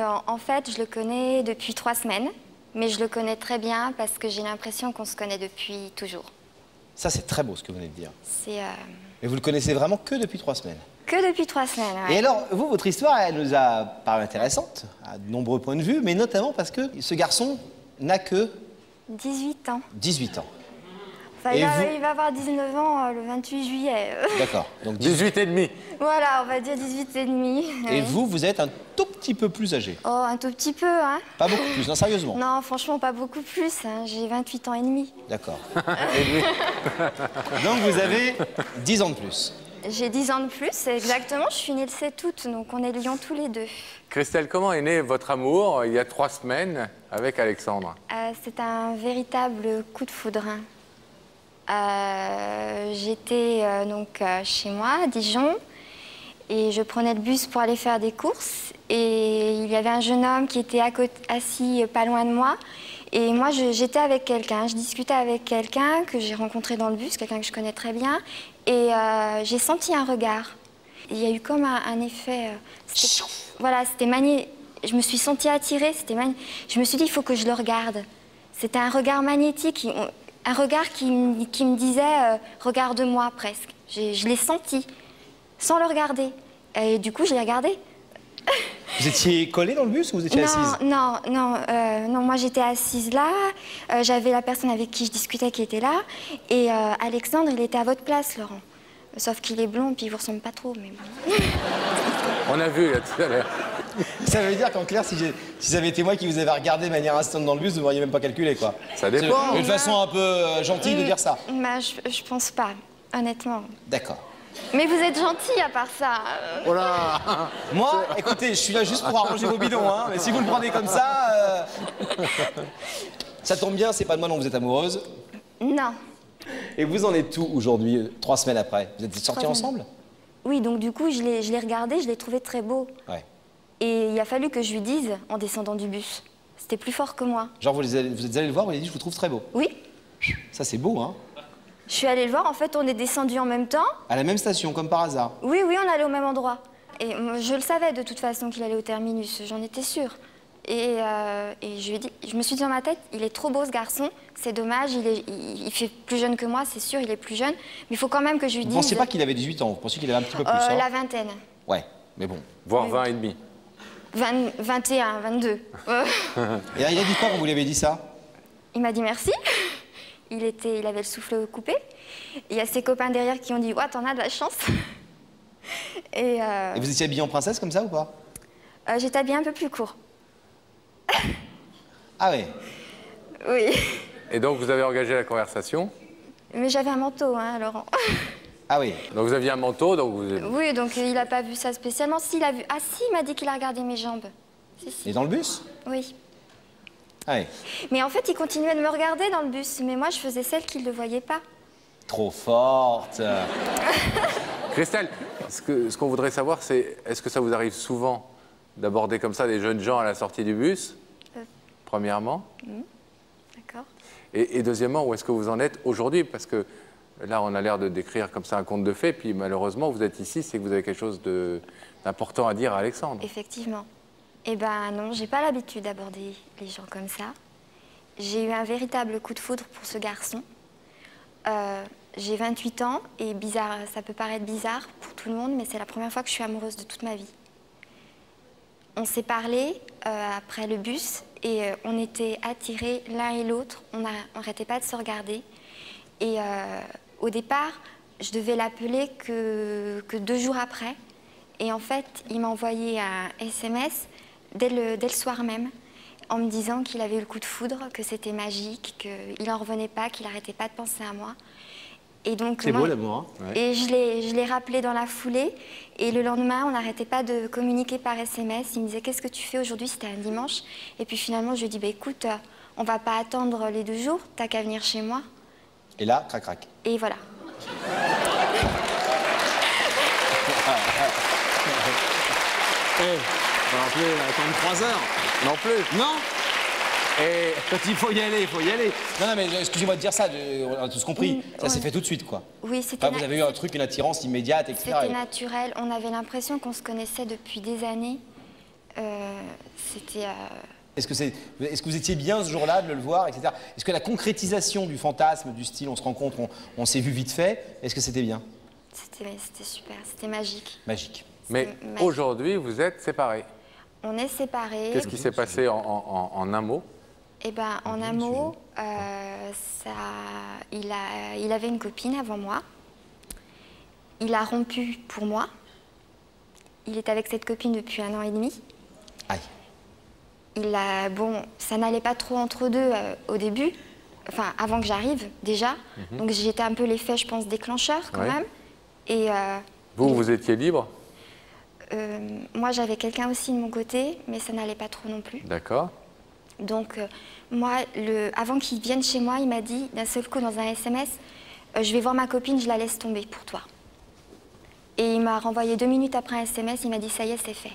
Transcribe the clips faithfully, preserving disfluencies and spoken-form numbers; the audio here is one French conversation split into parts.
euh, En fait, je le connais depuis trois semaines, mais je le connais très bien parce que j'ai l'impression qu'on se connaît depuis toujours. Ça, c'est très beau ce que vous venez de dire. C'est... Euh... Mais vous le connaissez vraiment que depuis trois semaines? Que depuis trois semaines, ouais. Et alors, vous, votre histoire, elle nous a paru intéressante, à de nombreux points de vue, mais notamment parce que ce garçon n'a que... dix-huit ans. dix-huit ans. Enfin, il, va, vous... il va avoir dix-neuf ans euh, le vingt-huit juillet. D'accord. Donc dix-huit et demi. Voilà, on va dire dix-huit et demi. Et ouais. vous, vous êtes un tout petit peu plus âgé. Oh, un tout petit peu, hein. Pas beaucoup plus, non, sérieusement. Non, franchement, pas beaucoup plus. Hein. J'ai vingt-huit ans et demi. D'accord. Donc, vous avez dix ans de plus. J'ai dix ans de plus, exactement. Je suis née le sept août, donc on est lions tous les deux. Christelle, comment est né votre amour il y a trois semaines avec Alexandre? euh, C'est un véritable coup de foudre. Euh, J'étais euh, donc euh, chez moi, à Dijon, et je prenais le bus pour aller faire des courses. Et il y avait un jeune homme qui était à côté, assis pas loin de moi. Et moi, j'étais avec quelqu'un, je discutais avec quelqu'un que j'ai rencontré dans le bus, quelqu'un que je connais très bien. Et euh, j'ai senti un regard. Il y a eu comme un, un effet... Euh, voilà, c'était magné... Je me suis sentie attirée, c'était magn... Je me suis dit, il faut que je le regarde. C'était un regard magnétique, un regard qui, qui me disait, euh, regarde-moi presque. Je l'ai senti, sans le regarder. Et du coup, je l'ai regardé. Vous étiez collée dans le bus ou vous étiez non, assise? Non, non, euh, non, moi j'étais assise là, euh, j'avais la personne avec qui je discutais qui était là, et euh, Alexandre, il était à votre place, Laurent. Sauf qu'il est blond, puis il vous ressemble pas trop, mais bon. On a vu, là, tout à l'heure. Ça veut dire qu'en clair, si, si ça avait été moi qui vous avais regardé de manière instante dans le bus, vous m'auriez même pas calculé, quoi. Ça dépend. Une façon un peu gentille de dire ça. Bah, je, je pense pas, honnêtement. D'accord. Mais vous êtes gentil à part ça. Oh là. Moi, écoutez, je suis là juste pour arranger vos bidons, hein. Mais si vous le prenez comme ça... Euh... Ça tombe bien, c'est pas de moi dont vous êtes amoureuse. Non. Et vous en êtes où aujourd'hui, trois semaines après? Vous êtes sortis ensemble? Oui, donc du coup, je l'ai regardé, je l'ai trouvé très beau. Ouais. Et il a fallu que je lui dise, en descendant du bus. C'était plus fort que moi. Genre, vous, les, vous êtes allé le voir, vous lui avez dit, je vous trouve très beau? Oui. Ça, c'est beau, hein. Je suis allée le voir, en fait, on est descendus en même temps. À la même station, comme par hasard? Oui, oui, on allait au même endroit. Et je le savais, de toute façon, qu'il allait au terminus, j'en étais sûre. Et, euh, et je, lui ai dit, je me suis dit dans ma tête, il est trop beau, ce garçon, c'est dommage, il, est, il, il fait plus jeune que moi, c'est sûr, il est plus jeune, mais il faut quand même que je lui dise... Vous ne pensez pas qu'il avait dix-huit ans, vous pensez qu'il avait un petit peu plus, euh, hein? La vingtaine. Ouais, mais bon, voire oui. vingt et demi. vingt, vingt et un, vingt-deux. Et il a dit quoi quand vous lui avez dit ça? Il m'a dit merci. Il, était, il avait le souffle coupé. Il y a ses copains derrière qui ont dit « Ouah, t'en as de la chance !» Et, euh... Et vous étiez habillée en princesse comme ça ou pas? euh, J'étais habillée un peu plus court. Ah oui? Oui. Et donc, vous avez engagé la conversation? Mais j'avais un manteau, hein, Laurent. Ah oui? Donc, vous aviez un manteau, donc vous... Oui, donc il n'a pas vu ça spécialement. Si, il a vu... Ah si, il m'a dit qu'il a regardé mes jambes. Si, si. Et dans le bus? Oui. Ah oui. Mais en fait, il continuait de me regarder dans le bus, mais moi, je faisais celle qu'il ne voyait pas. Trop forte. Christelle, ce qu'on ce qu'on voudrait savoir, c'est est-ce que ça vous arrive souvent d'aborder comme ça des jeunes gens à la sortie du bus, euh. premièrement? Mmh. D'accord. Et, et deuxièmement, où est-ce que vous en êtes aujourd'hui? Parce que là, on a l'air de décrire comme ça un conte de fées, puis malheureusement, vous êtes ici, c'est que vous avez quelque chose d'important à dire à Alexandre. Effectivement. Eh ben non, j'ai pas l'habitude d'aborder les gens comme ça. J'ai eu un véritable coup de foudre pour ce garçon. Euh, j'ai vingt-huit ans et bizarre, ça peut paraître bizarre pour tout le monde, mais c'est la première fois que je suis amoureuse de toute ma vie. On s'est parlé euh, après le bus et euh, on était attirés l'un et l'autre. On n'arrêtait pas de se regarder. Et euh, au départ, je devais l'appeler que, que deux jours après. Et en fait, il m'a envoyé un S M S Dès le, dès le soir même, en me disant qu'il avait eu le coup de foudre, que c'était magique, qu'il n'en revenait pas, qu'il n'arrêtait pas de penser à moi. C'est beau l'amour, hein? Ouais. Et je l'ai rappelé dans la foulée, et le lendemain, on n'arrêtait pas de communiquer par S M S. Il me disait, qu'est-ce que tu fais aujourd'hui? C'était un dimanche. Et puis finalement, je lui ai dit, bah, écoute, on ne va pas attendre les deux jours, t'as qu'à venir chez moi. Et là, crac, crac. Et voilà. Hey. Non plus, attendre trois heures. Non plus. Non. Et quand il faut y aller, il faut y aller. Non, non, mais excusez-moi de dire ça, on a tous compris. Mmh, ça s'est ouais. fait tout de suite, quoi. Oui, c'était... Enfin, vous avez eu un truc, une attirance immédiate, et cetera. C'était naturel. On avait l'impression qu'on se connaissait depuis des années. Euh, c'était... Euh... Est-ce que, est, est que vous étiez bien ce jour-là de le voir, et cetera. Est-ce que la concrétisation du fantasme, du style, on se rencontre, on, on s'est vu vite fait, est-ce que c'était bien? C'était super, c'était magique. Magique. Mais aujourd'hui, vous êtes séparés. On est séparés. Qu'est-ce qui s'est passé en, en, en un mot? Eh bien, en un mot, euh, ça, il, a, il avait une copine avant moi. Il a rompu pour moi. Il est avec cette copine depuis un an et demi. Aïe. Il a, bon, ça n'allait pas trop entre deux euh, au début, enfin avant que j'arrive déjà. Mm-hmm. Donc j'étais un peu l'effet, je pense, déclencheur quand ouais. même. Et, euh, vous, il... vous étiez libre? euh, Moi, j'avais quelqu'un aussi de mon côté, mais ça n'allait pas trop non plus. D'accord. Donc euh, moi, le... avant qu'il vienne chez moi, il m'a dit d'un seul coup dans un S M S, euh, je vais voir ma copine, je la laisse tomber pour toi. Et il m'a renvoyé deux minutes après un S M S, il m'a dit ça y est, c'est fait.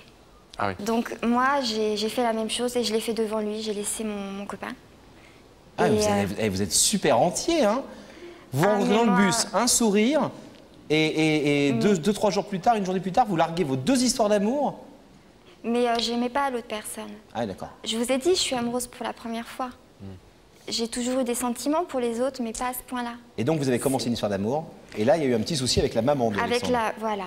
Ah oui. Donc moi, j'ai fait la même chose et je l'ai fait devant lui, j'ai laissé mon, mon copain. Ah, vous, euh... avez, vous êtes super entier, hein. Vous ah, rentrez dans moi... le bus, un sourire, et, et, et mmh. deux, deux, trois jours plus tard, une journée plus tard, vous larguez vos deux histoires d'amour. Mais euh, je n'aimais pas l'autre personne. Ah d'accord. Je vous ai dit, je suis amoureuse pour la première fois. Mmh. J'ai toujours eu des sentiments pour les autres, mais pas à ce point-là. Et donc vous avez commencé une histoire d'amour, et là il y a eu un petit souci avec la maman de Alexandre. Avec la, voilà.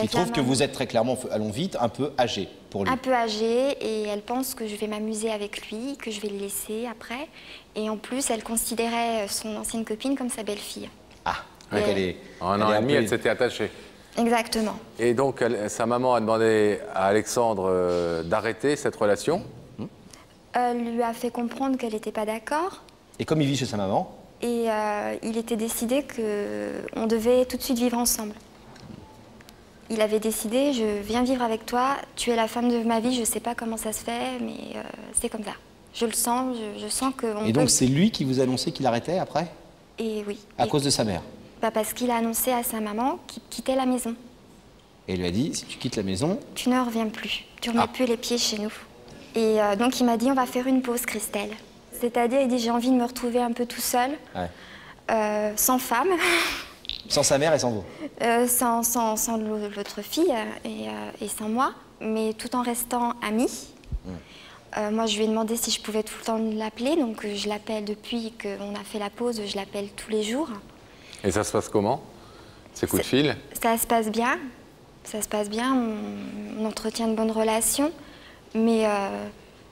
Qui trouve maman. Que vous êtes très clairement, allons vite, un peu âgée pour lui. Un peu âgée, et elle pense que je vais m'amuser avec lui, que je vais le laisser après. Et en plus, elle considérait son ancienne copine comme sa belle-fille. Ah, donc elle, elle est... En un an et demi, elle s'était attachée. Exactement. Et donc, elle, sa maman a demandé à Alexandre euh, d'arrêter cette relation. Elle lui a fait comprendre qu'elle n'était pas d'accord. Et comme il vit chez sa maman? Et euh, il était décidé qu'on devait tout de suite vivre ensemble. Il avait décidé, je viens vivre avec toi, tu es la femme de ma vie, je ne sais pas comment ça se fait, mais euh, c'est comme ça. Je le sens, je, je sens que... Et donc peut... c'est lui qui vous annonçait qu'il arrêtait après? Et oui. À et cause de sa mère? Bah parce qu'il a annoncé à sa maman qu'il quittait la maison. Et il lui a dit, si tu quittes la maison... Tu ne reviens plus, tu ne remets ah. plus les pieds chez nous. Et euh, donc il m'a dit, on va faire une pause, Christelle. C'est-à-dire, il dit, j'ai envie de me retrouver un peu tout seul, ouais. euh, sans femme. Sans sa mère et sans vous? euh, Sans, sans, sans l'autre fille et, euh, et sans moi, mais tout en restant amie. Mmh. Euh, moi, je lui ai demandé si je pouvais tout le temps l'appeler, donc je l'appelle depuis qu'on a fait la pause, je l'appelle tous les jours. Et ça se passe comment, ces coups de fil? Ça se passe bien, ça se passe bien, on, on entretient de bonnes relations, mais euh,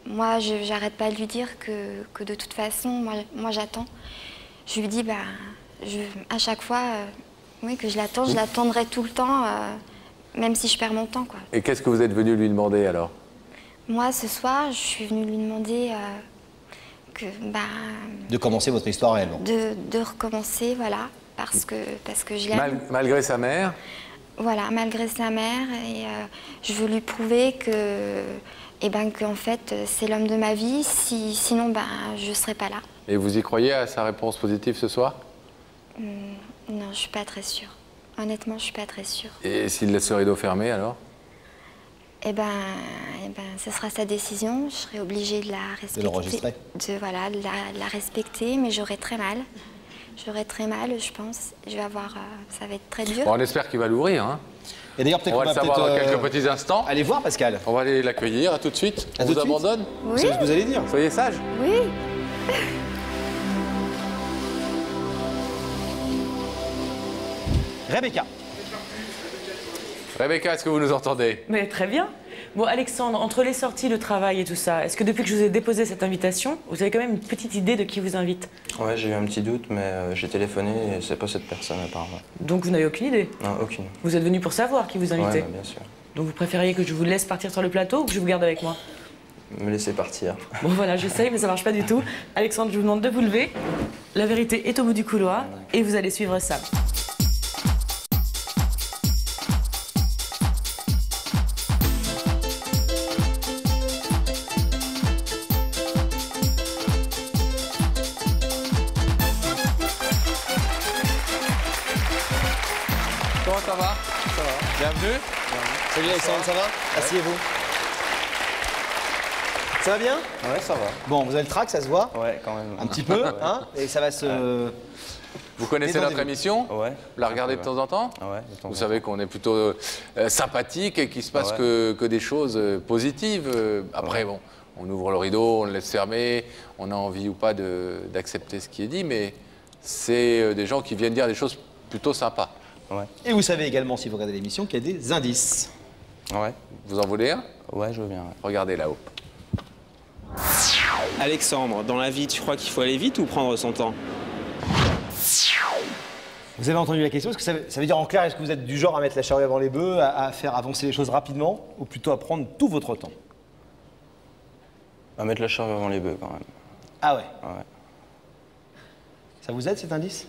moi, je n'arrête pas de lui dire que, que de toute façon, moi, moi j'attends. Je lui dis, bah... Je, à chaque fois, euh, oui, que je l'attends, je l'attendrai tout le temps, euh, même si je perds mon temps, quoi. Et qu'est-ce que vous êtes venu lui demander, alors? Moi, ce soir, je suis venue lui demander euh, que, bah... De commencer votre histoire, elle. De, de recommencer, voilà, parce que, parce que je l'aime. Mal, malgré sa mère? Voilà, malgré sa mère, et euh, je veux lui prouver que... Eh ben, qu'en fait, c'est l'homme de ma vie, si, sinon, ben, je ne serais pas là. Et vous y croyez à sa réponse positive ce soir? Non, je ne suis pas très sûre. Honnêtement, je ne suis pas très sûre. Et s'il laisse le rideau fermé, alors? Eh bien, eh ben, ce sera sa décision. Je serai obligée de la respecter. De l'enregistrer? Voilà, de la, de la respecter, mais j'aurai très mal. J'aurai très mal, je pense. Je vais avoir... Euh, ça va être très dur. Bon, on espère qu'il va l'ouvrir, hein. Et d'ailleurs, peut-être qu'on va, va le savoir dans quelques euh... petits instants. Allez voir, Pascal. On va aller l'accueillir. À tout de suite. À on tout vous suite. Abandonne? Oui. C'est ce que vous allez dire. Soyez sage. Oui. Rebecca. Rebecca, est-ce que vous nous entendez? Mais très bien. Bon, Alexandre, entre les sorties, le travail et tout ça, est-ce que depuis que je vous ai déposé cette invitation, vous avez quand même une petite idée de qui vous invite? Ouais, j'ai eu un petit doute, mais euh, j'ai téléphoné et c'est pas cette personne apparemment. Donc vous n'avez aucune idée? Non, aucune. Vous êtes venu pour savoir qui vous invitait? Ouais, bah, bien sûr. Donc vous préfériez que je vous laisse partir sur le plateau ou que je vous garde avec moi? Me laisser partir. Bon voilà, j'essaye, mais ça marche pas du tout. Alexandre, je vous demande de vous lever. La vérité est au bout du couloir et vous allez suivre ça. Ça va? Ça va. Bienvenue. Ouais. Salut Alexandre, ça va? Ouais. Asseyez-vous. Ça va bien? Ouais, ça va. Bon, vous avez le trac, ça se voit? Ouais, quand même. Un petit peu, hein? Et ça va se... Ouais. Vous connaissez notre émission ? Ouais. Vous la regardez de temps en temps ? Ouais, de temps en temps. Vous savez qu'on est plutôt euh, sympathique et qu'il se passe ouais. que, que des choses positives. Après, ouais. bon, on ouvre le rideau, on le laisse fermer, on a envie ou pas d'accepter ce qui est dit, mais c'est des gens qui viennent dire des choses plutôt sympas. Ouais. Et vous savez également, si vous regardez l'émission, qu'il y a des indices. Ouais. Vous en voulez un ? Ouais, je veux bien. Ouais. Regardez là-haut. Alexandre, dans la vie, tu crois qu'il faut aller vite ou prendre son temps ? Vous avez entendu la question, est-ce que ça veut, ça veut dire en clair, est-ce que vous êtes du genre à mettre la charrue avant les bœufs, à, à faire avancer les choses rapidement, ou plutôt à prendre tout votre temps ? À mettre la charrue avant les bœufs, quand même. Ah ouais ? Ouais. Ça vous aide, cet indice ?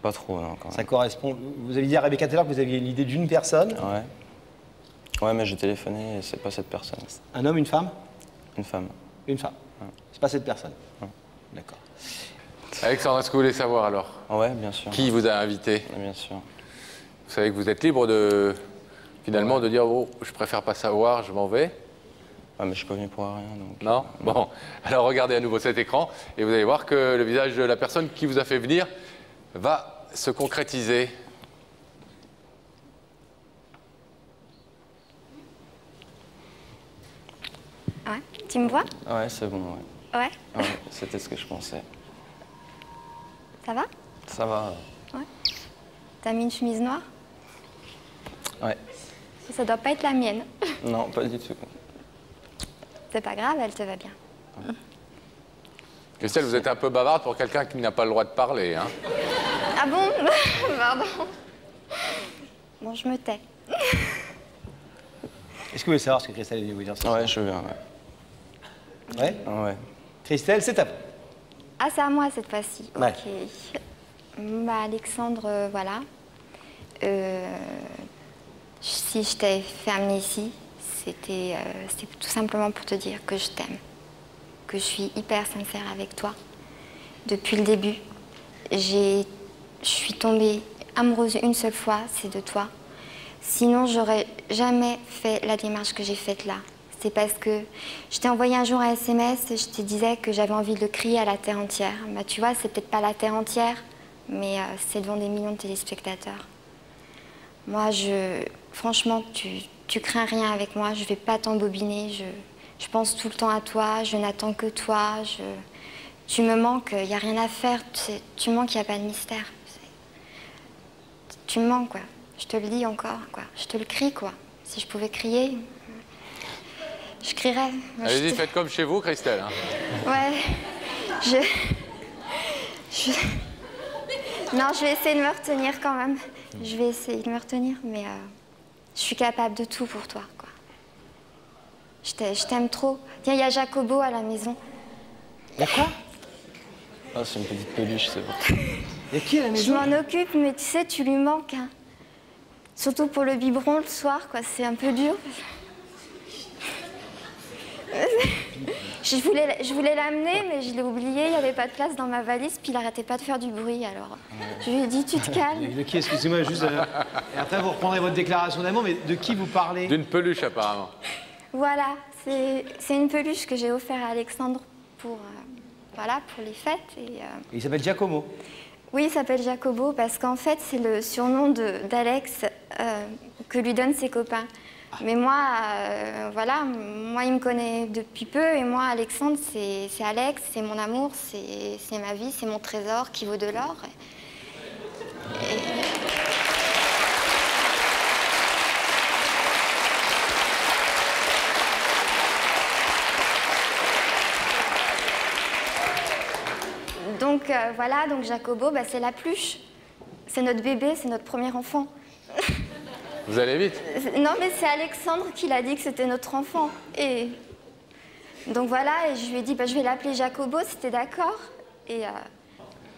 Pas trop, non, quand même. Ça correspond... Vous avez dit à Rebecca tout à l'heure que vous aviez l'idée d'une personne ? Ouais. Ouais, mais j'ai téléphoné et c'est pas cette personne. Un homme, une femme ? Une femme. Une femme. Ouais. C'est pas cette personne. Ouais. D'accord. Alexandre, est-ce que vous voulez savoir alors ? Ouais, bien sûr. Qui vous a invité ? Bien sûr. Vous savez que vous êtes libre de finalement ouais. de dire oh, je préfère pas savoir, je m'en vais. Ah, mais je suis pas venu pour rien. Donc... Non ? Non. Bon, alors regardez à nouveau cet écran et vous allez voir que le visage de la personne qui vous a fait venir va se concrétiser. Ouais, tu me vois ? Ouais, c'est bon, ouais. Ouais ? Ouais, c'était ce que je pensais. Ça va ? Ça va. Ouais. T'as mis une chemise noire ? Ouais. Ça doit pas être la mienne. Non, pas du tout. C'est pas grave, elle te va bien. Ouais. Christelle, vous êtes un peu bavarde pour quelqu'un qui n'a pas le droit de parler, hein ? Ah bon ? Pardon. Bon, je me tais. Est-ce que vous voulez savoir ce que Christelle est venue vous dire ? Ouais, je veux bien, ouais. Ouais ? Ouais. Christelle, c'est à vous. Ah, c'est à moi cette fois-ci. Ouais. Ok. Bah, Alexandre, euh, voilà. Euh, si je t'ai fait amener ici, c'était euh, tout simplement pour te dire que je t'aime, que je suis hyper sincère avec toi. Depuis le début, je suis tombée amoureuse une seule fois, c'est de toi. Sinon, j'aurais jamais fait la démarche que j'ai faite là. C'est parce que je t'ai envoyé un jour un S M S et je te disais que j'avais envie de le crier à la terre entière. Bah, tu vois, c'est peut-être pas la terre entière, mais euh, c'est devant des millions de téléspectateurs. Moi, je... franchement, tu, tu crains rien avec moi, je vais pas t'embobiner, je... je pense tout le temps à toi, je n'attends que toi, je... tu me manques, il n'y a rien à faire, tu, tu manques, il n'y a pas de mystère. Tu me manques, quoi. Je te le dis encore, quoi. Je te le crie, quoi. Si je pouvais crier... Je crierais. Allez-y, je... faites comme chez vous, Christelle. Hein. Ouais. Je... je... Non, je vais essayer de me retenir quand même. Je vais essayer de me retenir, mais euh, je suis capable de tout pour toi, quoi. Je t'aime trop. Tiens, il y a Giacomo à la maison. Il y a quoi ? Ah, oh, c'est une petite peluche, c'est bon. Il y a qui à la maison ? Je m'en occupe, mais tu sais, tu lui manques. Hein. Surtout pour le biberon le soir, quoi. C'est un peu dur. je voulais, je voulais l'amener, mais je l'ai oublié, il n'y avait pas de place dans ma valise, puis il n'arrêtait pas de faire du bruit, alors je lui ai dit, tu te calmes. De qui, excusez-moi, juste... Euh, et après, vous reprendrez votre déclaration d'amour, mais de qui vous parlez? D'une peluche, apparemment. Voilà, c'est une peluche que j'ai offerte à Alexandre pour, euh, voilà, pour les fêtes. Et, euh... et il s'appelle Giacomo? Oui, il s'appelle Giacomo, parce qu'en fait, c'est le surnom d'Alex euh, que lui donnent ses copains. Mais moi, euh, voilà, moi, il me connaît depuis peu, et moi, Alexandre, c'est Alex, c'est mon amour, c'est ma vie, c'est mon trésor qui vaut de l'or. Et... Donc, euh, voilà, donc Giacomo, bah, c'est la pluche. C'est notre bébé, c'est notre premier enfant. Vous allez vite. Non, mais c'est Alexandre qui l'a dit que c'était notre enfant. Et donc voilà, et je lui ai dit, bah, je vais l'appeler Giacomo, c'était d'accord. Et, euh...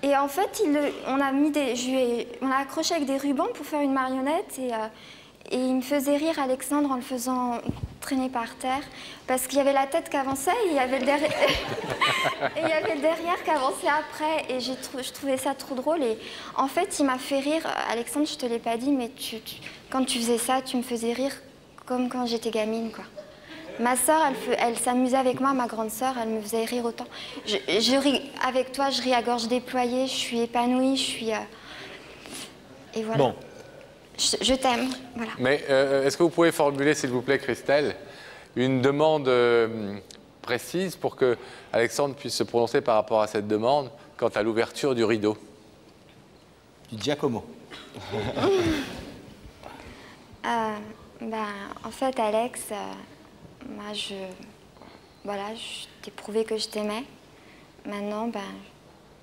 et en fait, il, on a mis des, je lui ai... on l'a accroché avec des rubans pour faire une marionnette. Et, euh... et il me faisait rire, Alexandre, en le faisant traîner par terre. Parce qu'il y avait la tête qui avançait et il y avait le, derri... et il y avait le derrière qui avançait après. Et j'ai trou... je trouvais ça trop drôle. Et en fait, il m'a fait rire. Alexandre, je te l'ai pas dit, mais tu... tu... quand tu faisais ça, tu me faisais rire comme quand j'étais gamine, quoi. Ma soeur, elle, elle s'amusait avec moi, ma grande soeur, elle me faisait rire autant. Je, je ris avec toi, je ris à gorge déployée, je suis épanouie, je suis... Euh... Et voilà. Bon. Je, je t'aime, voilà. Mais euh, est-ce que vous pouvez formuler, s'il vous plaît, Christelle, une demande euh, précise pour que Alexandre puisse se prononcer par rapport à cette demande quant à l'ouverture du rideau? Du Giacomo. euh, ben, en fait, Alex, euh, moi, je... Voilà, je t'ai prouvé que je t'aimais. Maintenant, ben,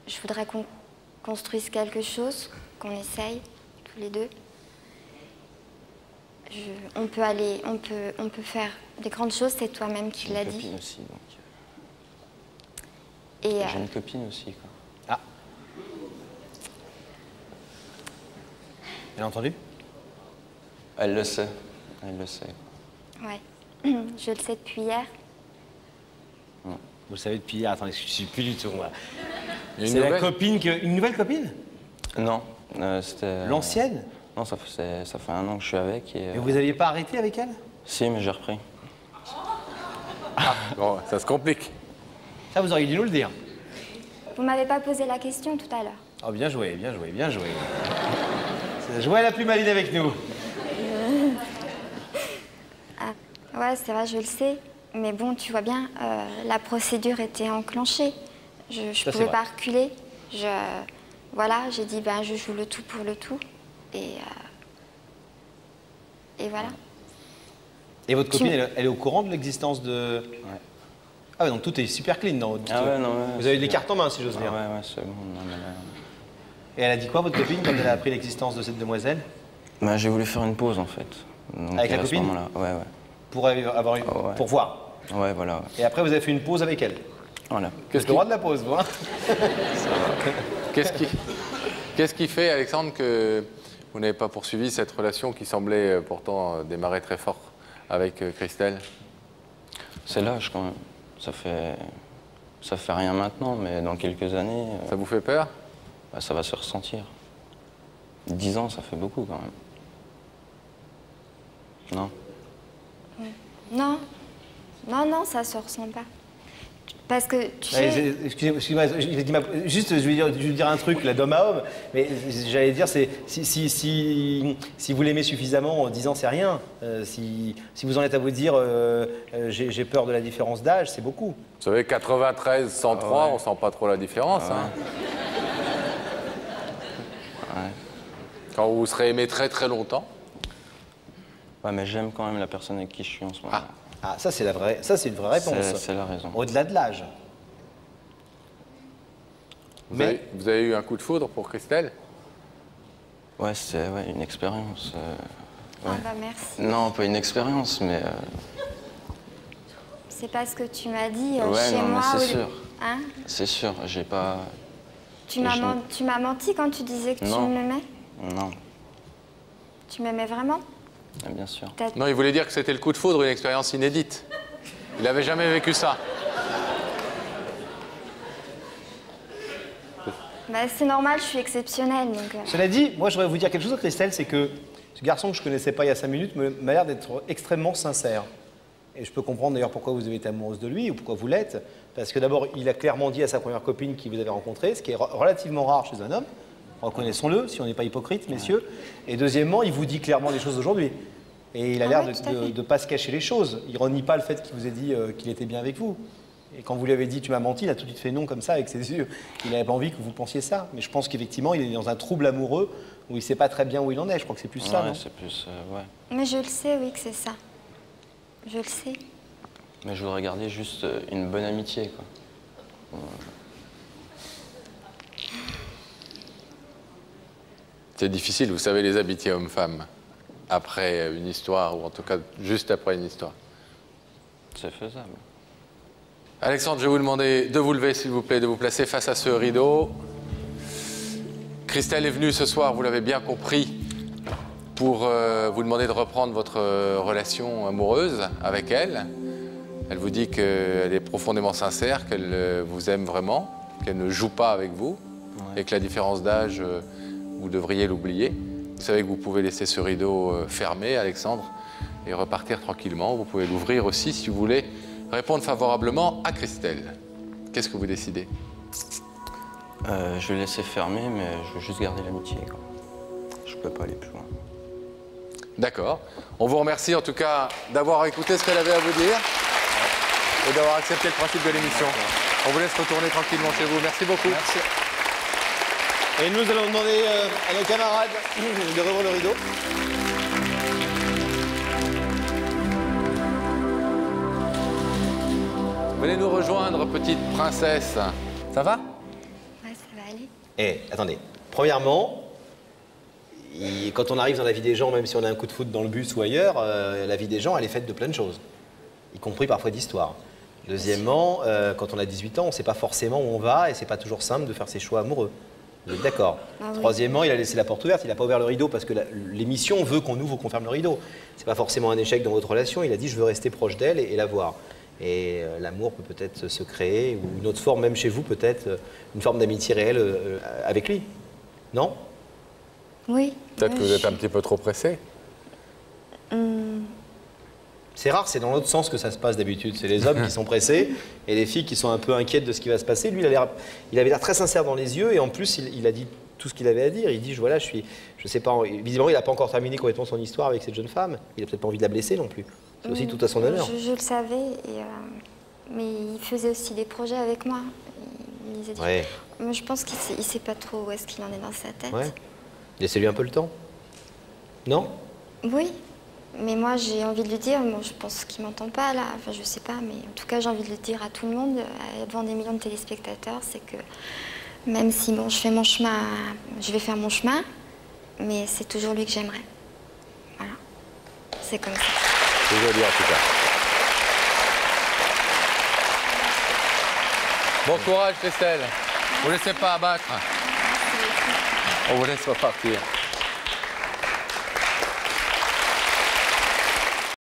je voudrais qu'on construise quelque chose, qu'on essaye, tous les deux. Je, on peut aller, on peut, on peut faire des grandes choses, c'est toi-même qui l'as dit. J'ai une copine aussi, donc. Et j'ai euh... une copine aussi, quoi. Ah. Elle a entendu? Elle le sait. Elle le sait. Ouais. Je le sais depuis hier. Vous le savez depuis hier? Attendez, je ne suis plus du tout. C'est la copine que... Une nouvelle copine? Non. Euh, c'était... L'ancienne? Non, ça fait, ça fait un an que je suis avec. Et, euh... et vous n'aviez pas arrêté avec elle? Si, mais j'ai repris. Ah, bon, ça se complique. Ça, vous auriez dû nous le dire. Vous m'avez pas posé la question tout à l'heure. Oh, bien joué, bien joué, bien joué. Jouez à la plus maline avec nous. Ah, ouais, c'est vrai, je le sais. Mais bon, tu vois bien, euh, la procédure était enclenchée. Je ne pouvais pas reculer. Je, euh, voilà, j'ai dit, ben, je joue le tout pour le tout. Et, euh... et voilà. Et votre copine, elle, elle est au courant de l'existence de... Ouais. Ah ouais, donc tout est super clean dans votre... Ah ouais, non, ouais, vous avez les cartes en main, si j'ose dire. Ah ouais, ouais, c'est bon. Non, mais là... Et elle a dit quoi, votre copine, quand elle a appris l'existence de cette demoiselle? Bah, j'ai voulu faire une pause, en fait. Donc, avec la copine? Ouais, ouais. Pour, avoir une... oh, ouais. Pour voir? Ouais, voilà. Ouais. Et après, vous avez fait une pause avec elle? Voilà. Qu'est-ce qui... droit de la pause, vous, hein? Qu'est-ce qui... Qu'est-ce qui fait, Alexandre, que... vous n'avez pas poursuivi cette relation qui semblait pourtant démarrer très fort avec Christelle? C'est l'âge quand même. Ça fait, ça fait rien maintenant, mais dans quelques années... Ça vous fait peur? Bah, ça va se ressentir. Dix ans, ça fait beaucoup quand même. Non? Oui. Non. Non, non, ça se ressent pas. Parce que tu sais... Excusez-moi, excusez juste, je vais, dire, je vais dire un truc, là, d'homme à homme, mais j'allais dire, c'est si, si, si, si vous l'aimez suffisamment, en dix ans, c'est rien. Euh, si, si vous en êtes à vous dire, euh, j'ai peur de la différence d'âge, c'est beaucoup. Vous savez, quatre-vingt-treize, cent trois, ah ouais. On sent pas trop la différence. Ah ouais. Hein. Ouais. Quand vous serez aimé très, très longtemps. Ouais, mais j'aime quand même la personne avec qui je suis en ce moment. Ah. Ah, ça, c'est la vraie, ça, c'est une vraie réponse. C'est la raison. Au-delà de l'âge. Vous, Mais... vous avez eu un coup de foudre pour Christelle? Ouais, c'est ouais, une expérience. Euh, ouais. Ah bah merci. Non, pas une expérience, mais... Euh... C'est pas ce que tu m'as dit euh, ouais, chez non, moi. C'est sûr. Le... Hein? C'est sûr, j'ai pas... Tu m'as je... man... menti quand tu disais que non. Tu m'aimais? Non. Tu m'aimais vraiment? Bien sûr. Non, il voulait dire que c'était le coup de foudre, une expérience inédite. Il n'avait jamais vécu ça. Bah, c'est normal, je suis exceptionnelle. Donc... Cela dit, moi, je voudrais vous dire quelque chose, Christelle, c'est que ce garçon que je ne connaissais pas il y a cinq minutes m'a l'air d'être extrêmement sincère. Et je peux comprendre d'ailleurs pourquoi vous avez été amoureuse de lui ou pourquoi vous l'êtes. Parce que d'abord, il a clairement dit à sa première copine qui vous avait rencontrée, ce qui est relativement rare chez un homme. Reconnaissons-le, si on n'est pas hypocrite, messieurs. Et deuxièmement, il vous dit clairement les choses aujourd'hui. Et il a ah l'air oui, de ne pas se cacher les choses. Il ne renie pas le fait qu'il vous ait dit euh, qu'il était bien avec vous. Et quand vous lui avez dit « tu m'as menti », il a tout de suite fait non comme ça avec ses yeux. Il n'avait pas envie que vous pensiez ça. Mais je pense qu'effectivement, il est dans un trouble amoureux où il ne sait pas très bien où il en est. Je crois que c'est plus ouais, ça, non? C'est plus, euh, ouais. Mais je le sais, oui, que c'est ça. Je le sais. Mais je voudrais garder juste une bonne amitié, quoi. Voilà. C'est difficile, vous savez, les amitiés hommes-femmes, après une histoire, ou en tout cas juste après une histoire. C'est faisable. Alexandre, je vais vous demander de vous lever, s'il vous plaît, de vous placer face à ce rideau. Christelle est venue ce soir, vous l'avez bien compris, pour euh, vous demander de reprendre votre relation amoureuse avec elle. Elle vous dit qu'elle est profondément sincère, qu'elle euh, vous aime vraiment, qu'elle ne joue pas avec vous, ouais. Et que la différence d'âge... Euh, vous devriez l'oublier. Vous savez que vous pouvez laisser ce rideau fermé, Alexandre, et repartir tranquillement. Vous pouvez l'ouvrir aussi si vous voulez répondre favorablement à Christelle. Qu'est-ce que vous décidez? euh, Je vais laisser fermer, mais je veux juste garder l'amitié. Je ne peux pas aller plus loin. D'accord. On vous remercie en tout cas d'avoir écouté ce qu'elle avait à vous dire et d'avoir accepté le principe de l'émission. On vous laisse retourner tranquillement chez vous. Merci beaucoup. Merci. Et nous allons demander à nos camarades de revoir le rideau. Venez nous rejoindre, petite princesse. Ça va? Ouais, ça va aller. Eh, attendez. Premièrement, il, quand on arrive dans la vie des gens, même si on a un coup de foot dans le bus ou ailleurs, euh, la vie des gens, elle est faite de plein de choses, y compris parfois d'histoires. Deuxièmement, euh, quand on a dix-huit ans, on ne sait pas forcément où on va et c'est pas toujours simple de faire ses choix amoureux. Vous êtes d'accord? Ah oui. Troisièmement, il a laissé la porte ouverte, il n'a pas ouvert le rideau parce que l'émission veut qu'on ouvre ou qu'on ferme le rideau. C'est pas forcément un échec dans votre relation, il a dit je veux rester proche d'elle et, et la voir. Et euh, l'amour peut peut-être se créer, ou une autre forme, même chez vous peut-être, euh, une forme d'amitié réelle euh, avec lui, non? Oui. Peut-être oui, que vous êtes je... un petit peu trop pressé. Hum... C'est rare, c'est dans l'autre sens que ça se passe d'habitude. C'est les hommes qui sont pressés et les filles qui sont un peu inquiètes de ce qui va se passer. Lui, il, a il avait l'air très sincère dans les yeux et en plus, il, il a dit tout ce qu'il avait à dire. Il dit, voilà, je suis, je sais pas, visiblement, il n'a pas encore terminé complètement son histoire avec cette jeune femme. Il n'a peut-être pas envie de la blesser non plus. C'est aussi mmh, tout à son honneur. Je, je le savais, et euh, mais il faisait aussi des projets avec moi. Il, il ouais. Moi, je pense qu'il ne sait, sait pas trop où est-ce qu'il en est dans sa tête. Ouais. Laissez-lui un peu le temps. Non? Oui. Mais moi, j'ai envie de lui dire, bon, je pense qu'il ne m'entend pas là, enfin je sais pas, mais en tout cas, j'ai envie de le dire à tout le monde, devant des millions de téléspectateurs, c'est que même si bon, je fais mon chemin, je vais faire mon chemin, mais c'est toujours lui que j'aimerais. Voilà, c'est comme ça. C'est joli en tout cas. Bon courage, Christelle. Vous ne laissez pas abattre. On vous laisse repartir.